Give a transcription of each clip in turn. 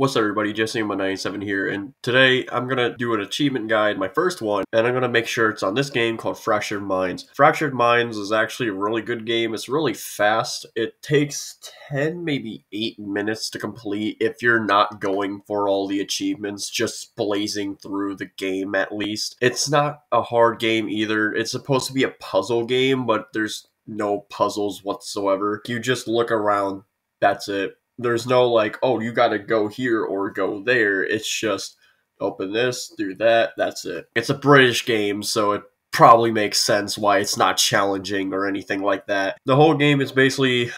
What's up everybody, JesseM19987 here, and today I'm gonna do an achievement guide, my first one, and I'm gonna make sure it's on this game called Fractured Minds. Fractured Minds is actually a really good game. It's really fast. It takes 10, maybe 8 minutes to complete if you're not going for all the achievements, just blazing through the game at least. It's not a hard game either. It's supposed to be a puzzle game, but there's no puzzles whatsoever. You just look around, that's it. There's no like, oh, you gotta go here or go there. It's just open this, do that, that's it. It's a British game, so it probably makes sense why it's not challenging or anything like that. The whole game is basically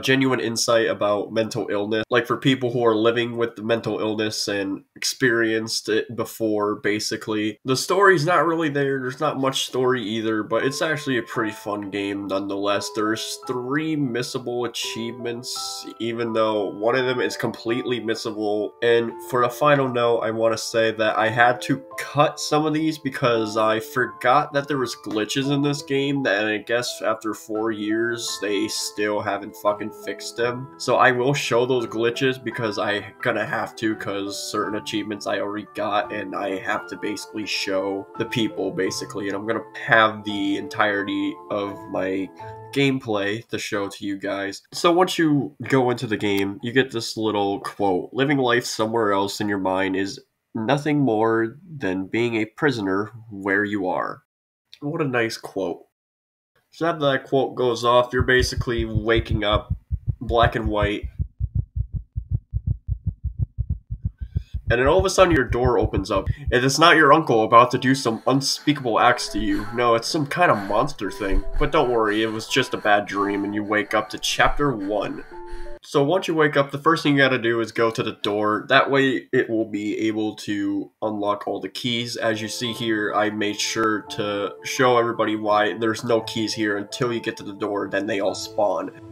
genuine insight about mental illness, like for people who are living with the mental illness and experienced it before, basically. The story's not really there. There's not much story either, but it's actually a pretty fun game nonetheless. There's 3 missable achievements, even though one of them is completely missable. And for a final note, I want to say that I had to cut some of these because I forgot that there was glitches in this game that I guess after 4 years they still haven't fucking fixed them. So I will show those glitches because I gonna have to, because certain achievements I already got and I have to basically show the people basically, and I'm gonna have the entirety of my gameplay to show to you guys. So once you go into the game, you get this little quote: living life somewhere else in your mind is nothing more than being a prisoner where you are. What a nice quote. So after that quote goes off, you're basically waking up, black and white. And then all of a sudden your door opens up. And it's not your uncle about to do some unspeakable acts to you. No, it's some kind of monster thing. But don't worry, it was just a bad dream and you wake up to chapter 1. So once you wake up, the first thing you gotta do is go to the door. That way it will be able to unlock all the keys. As you see here, I made sure to show everybody why there's no keys here until you get to the door, then they all spawn.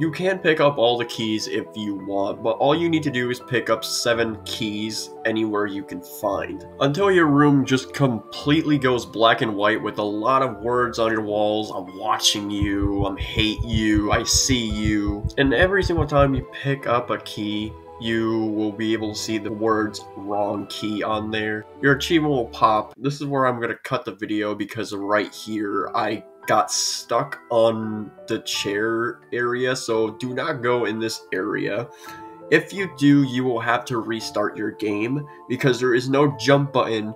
You can pick up all the keys if you want, but all you need to do is pick up 7 keys anywhere you can find. Until your room just completely goes black and white with a lot of words on your walls. I'm watching you, I hate you, I see you. And every single time you pick up a key, you will be able to see the words wrong key on there. Your achievement will pop. This is where I'm going to cut the video because right here I got stuck on the chair area, so do not go in this area. If you do, you will have to restart your game because there is no jump button.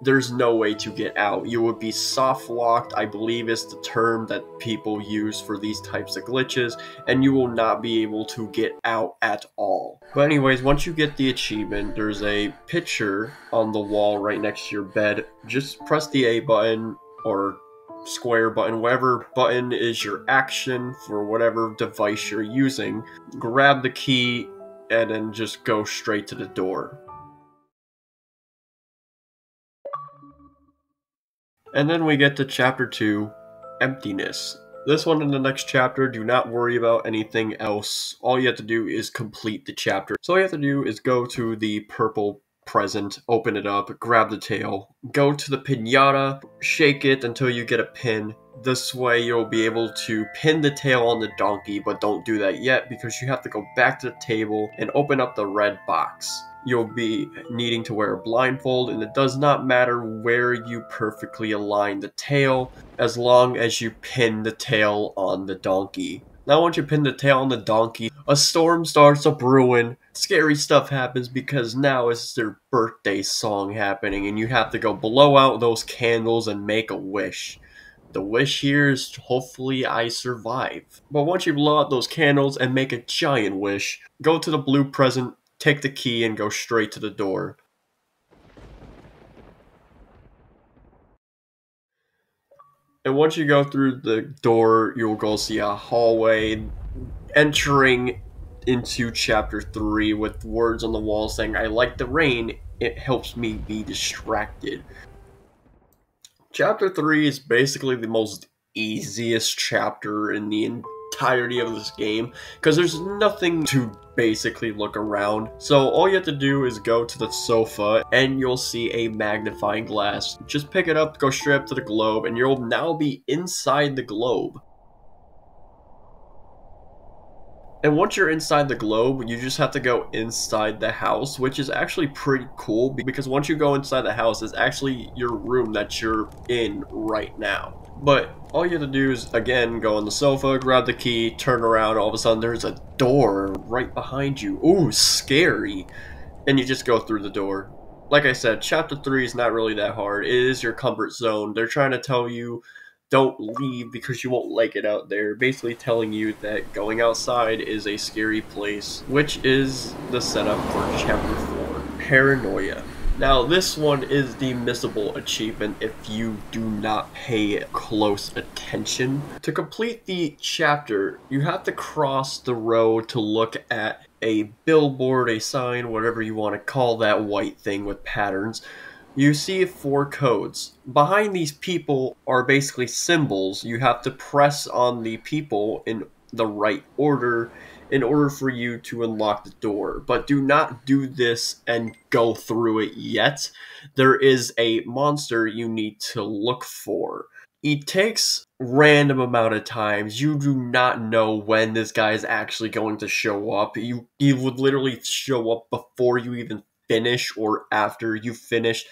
There's no way to get out. You would be soft locked, I believe is the term that people use for these types of glitches, and you will not be able to get out at all. But anyways, once you get the achievement, there's a picture on the wall right next to your bed. Just press the A button or square button, whatever button is your action for whatever device you're using. Grab the key and then just go straight to the door. And then we get to chapter 2, emptiness. This one in the next chapter, do not worry about anything else. All you have to do is complete the chapter. So all you have to do is go to the purple present, open it up, grab the tail, go to the piñata, shake it until you get a pin. This way you'll be able to pin the tail on the donkey, but don't do that yet because you have to go back to the table and open up the red box. You'll be needing to wear a blindfold, and it does not matter where you perfectly align the tail as long as you pin the tail on the donkey. Now once you pin the tail on the donkey, a storm starts up brewing. Scary stuff happens because now it's their birthday song happening, and you have to go blow out those candles and make a wish. The wish here is hopefully I survive. But once you blow out those candles and make a giant wish, go to the blue present, take the key, and go straight to the door. And once you go through the door, you'll go see a hallway entering into chapter 3 with words on the wall saying, I like the rain, it helps me be distracted. Chapter 3 is basically the most easiest chapter in the entirety of this game because there's nothing to basically look around. So all you have to do is go to the sofa and you'll see a magnifying glass. Just pick it up, go straight up to the globe, and you'll now be inside the globe. And once you're inside the globe, you just have to go inside the house, which is actually pretty cool because once you go inside the house, it's actually your room that you're in right now. But all you have to do is, again, go on the sofa, grab the key, turn around, all of a sudden there's a door right behind you. Ooh, scary. And you just go through the door. Like I said, Chapter 3 is not really that hard. It is your comfort zone. They're trying to tell you don't leave because you won't like it out there. Basically telling you that going outside is a scary place, which is the setup for Chapter 4, Paranoia. Now this one is the missable achievement if you do not pay close attention. To complete the chapter, you have to cross the road to look at a billboard, a sign, whatever you want to call that white thing with patterns. You see 4 codes. Behind these people are basically symbols. You have to press on the people in the right order in order for you to unlock the door, but do not do this and go through it yet. There is a monster you need to look for. It takes random amount of times. You do not know when this guy is actually going to show up. He would literally show up before you even finish or after you finish.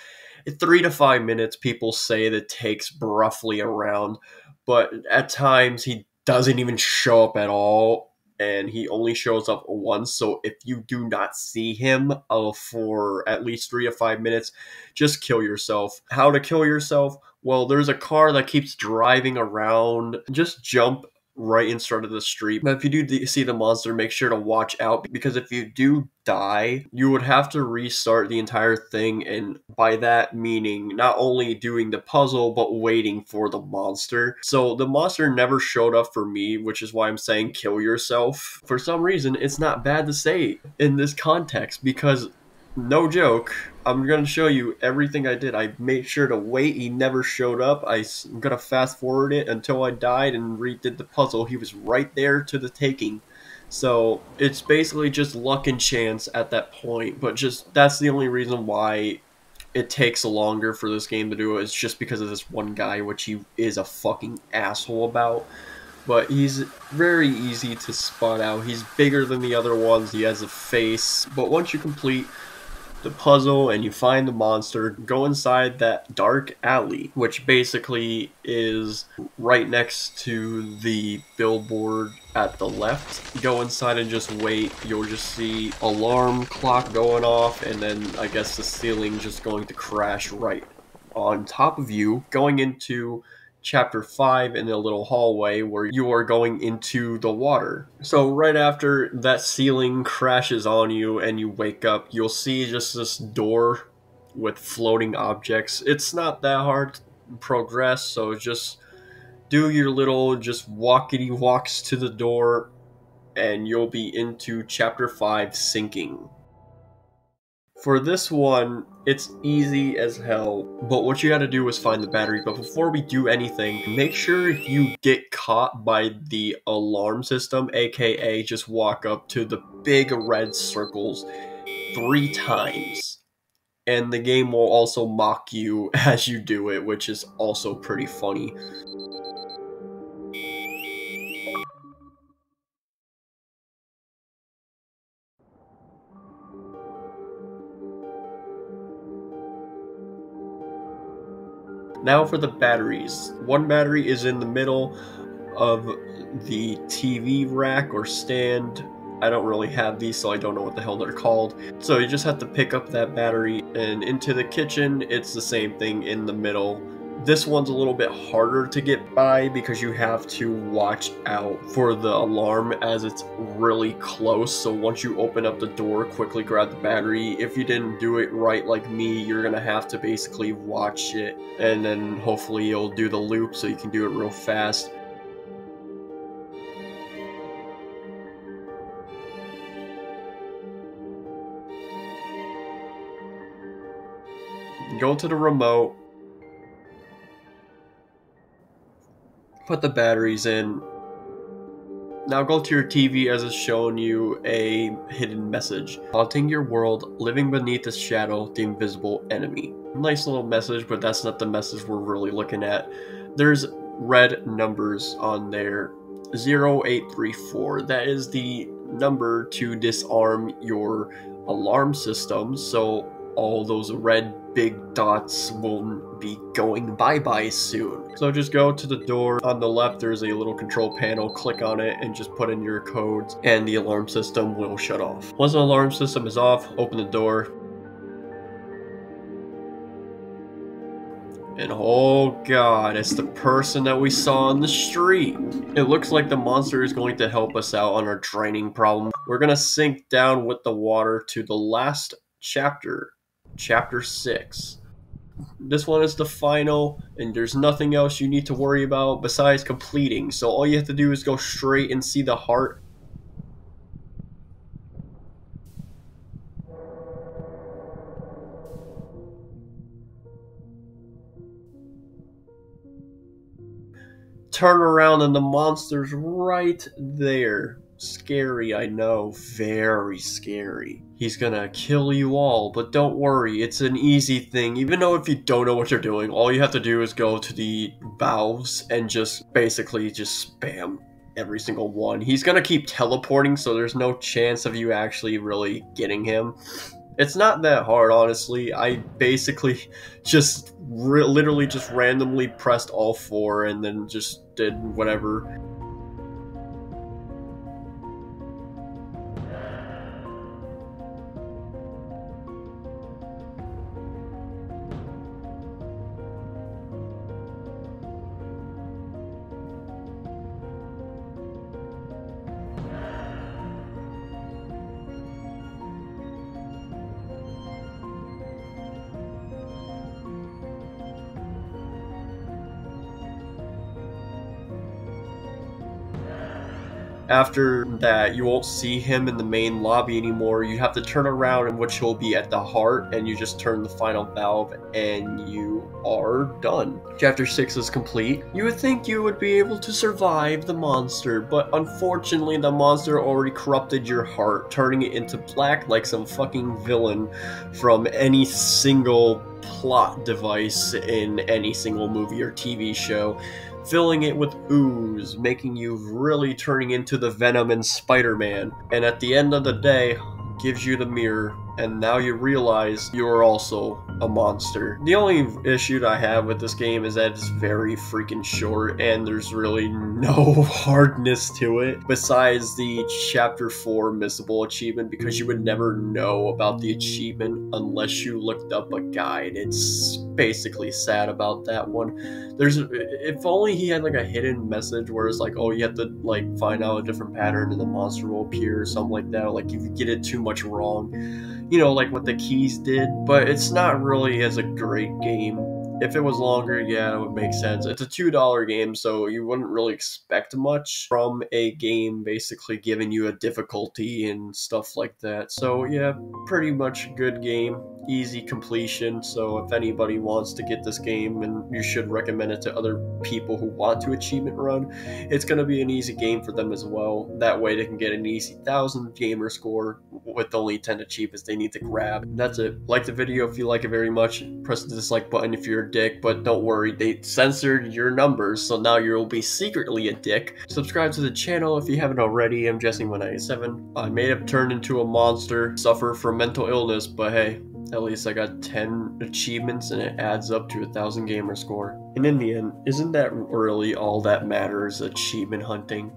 3 to 5 minutes, people say that takes roughly around, but at times he doesn't even show up at all. And he only shows up once, so if you do not see him for at least 3 to 5 minutes, just kill yourself. How to kill yourself? Well, there's a car that keeps driving around. Just jump right in front of the street. Now, if you do see the monster, make sure to watch out, because if you do die, you would have to restart the entire thing, and by that meaning not only doing the puzzle, but waiting for the monster. So the monster never showed up for me, which is why I'm saying kill yourself. For some reason, it's not bad to say in this context, because no joke, I'm gonna show you everything I did. I made sure to wait. He never showed up. I'm gonna fast forward it until I died and redid the puzzle. He was right there to the taking. So it's basically just luck and chance at that point, but just that's the only reason why it takes longer for this game to do it, is just because of this one guy, which he is a fucking asshole about. But he's very easy to spot out. He's bigger than the other ones. He has a face. But once you complete the puzzle and you find the monster, go inside that dark alley, which basically is right next to the billboard at the left. Go inside and just wait. You'll just see alarm clock going off, and then I guess the ceiling just going to crash right on top of you. Going into Chapter 5 in a little hallway where you are going into the water. So right after that ceiling crashes on you and you wake up, you'll see just this door with floating objects. It's not that hard to progress, so just do your little just walkity walks to the door and you'll be into Chapter 5, Sinking. For this one, it's easy as hell, but what you gotta do is find the battery. But before we do anything, make sure you get caught by the alarm system, aka just walk up to the big red circles 3 times. And the game will also mock you as you do it, which is also pretty funny. Now for the batteries. One battery is in the middle of the TV rack or stand. I don't really have these, so I don't know what the hell they're called. So you just have to pick up that battery, and into the kitchen, it's the same thing in the middle. This one's a little bit harder to get by because you have to watch out for the alarm as it's really close. So once you open up the door, quickly grab the battery. If you didn't do it right like me, you're gonna have to basically watch it, and then hopefully you'll do the loop so you can do it real fast. Go to the remote. Put the batteries in. Now go to your TV as it's showing you a hidden message. Haunting your world, living beneath the shadow, the invisible enemy. Nice little message, but that's not the message we're really looking at. There's red numbers on there. 0834. That is the number to disarm your alarm system, so all those red big dots will be going bye-bye soon. So just go to the door on the left, there's a little control panel, click on it and just put in your codes and the alarm system will shut off. Once the alarm system is off, open the door. And oh god, it's the person that we saw on the street. It looks like the monster is going to help us out on our draining problem. We're gonna sink down with the water to the last chapter, chapter 6. This one is the final, and there's nothing else you need to worry about besides completing. So all you have to do is go straight and see the heart. Turn around and the monster's right there. Scary, I know. Very scary. He's gonna kill you all, but don't worry, it's an easy thing. Even though if you don't know what you're doing, all you have to do is go to the valves and just basically just spam every single one. He's gonna keep teleporting, so there's no chance of you actually really getting him. It's not that hard, honestly. I basically just literally just randomly pressed all 4 and then just did whatever. After that, you won't see him in the main lobby anymore. You have to turn around, and which will be at the heart, and you just turn the final valve, and you are done. Chapter 6 is complete. You would think you would be able to survive the monster, but unfortunately, the monster already corrupted your heart, turning it into black like some fucking villain from any single plot device in any single movie or TV show, filling it with ooze, making you really turning into the Venom and Spider-Man. And at the end of the day, gives you the mirror, and now you realize you're also a monster. The only issue that I have with this game is that it's very freaking short, and there's really no hardness to it, besides the Chapter 4 missable achievement, because you would never know about the achievement unless you looked up a guide. It's basically sad about that one. If only he had like a hidden message where it's like, oh, you have to like find out a different pattern and the monster will appear or something like that, or like if you get it too much wrong, you know, like what the keys did. But it's not really as a great game. If it was longer, yeah, it would make sense. It's a $2 game, so you wouldn't really expect much from a game basically giving you a difficulty and stuff like that. So yeah, pretty much good game, easy completion. So if anybody wants to get this game, and you should recommend it to other people who want to achievement run, it's going to be an easy game for them as well. That way they can get an easy 1,000 gamer score with only 10 achievements they need to grab. And that's it. Like the video if you like it very much. Press the dislike button if you're a dick, but don't worry, they censored your numbers, so now you'll be secretly a dick. Subscribe to the channel if you haven't already. I'm JesseM19987. I may have turned into a monster, suffer from mental illness, but hey, at least I got 10 achievements and it adds up to a 1,000 gamer score. And in the end, isn't that really all that matters, achievement hunting?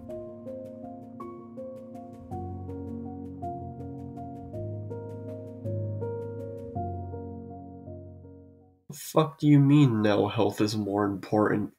Fuck do you mean no health is more important?